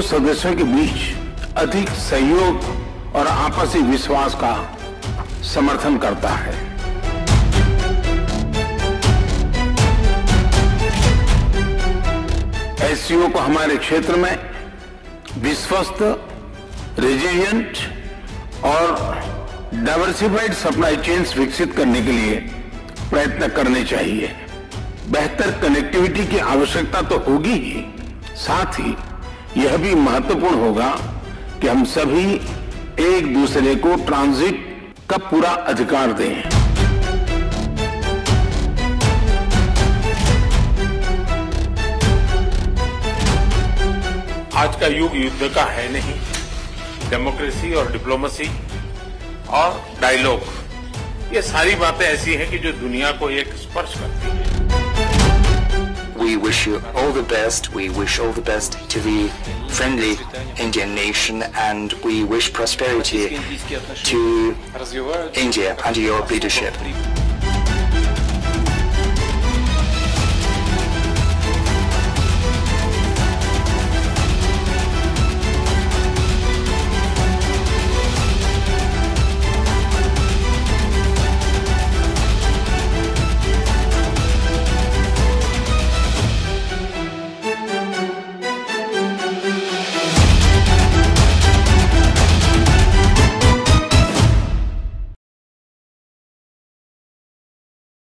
दोनों सदस्यों के बीच अधिक सहयोग और आपसी विश्वास का समर्थन करता है। एससीओ को हमारे क्षेत्र में विश्वस्त, रेजिलिएंट और डाइवर्सिफाइड सप्लाई चेन्स विकसित करने के लिए प्रयत्न करने चाहिए। बेहतर कनेक्टिविटी की आवश्यकता तो होगी ही, साथ ही यह भी महत्वपूर्ण होगा कि हम सभी एक दूसरे को ट्रांजिट का पूरा अधिकार दें। आज का युग युद्ध का है नहीं, डेमोक्रेसी और डिप्लोमेसी और डायलॉग, ये सारी बातें ऐसी हैं कि जो दुनिया को एक स्पर्श करती है। We wish you all the best. We wish all the best to the friendly Indian nation, and we wish prosperity to India under your leadership.